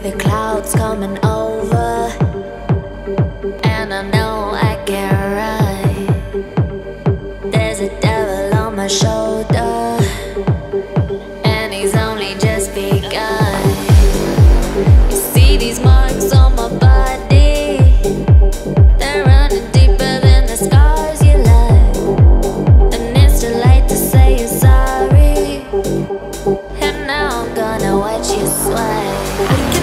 see the clouds coming over, and I know I can't ride. There's a devil on my shoulder, and he's only just begun. You see these marks on my body, they're running deeper than the scars you left. And it's too late to say you're sorry, and now I'm gonna watch you sweat.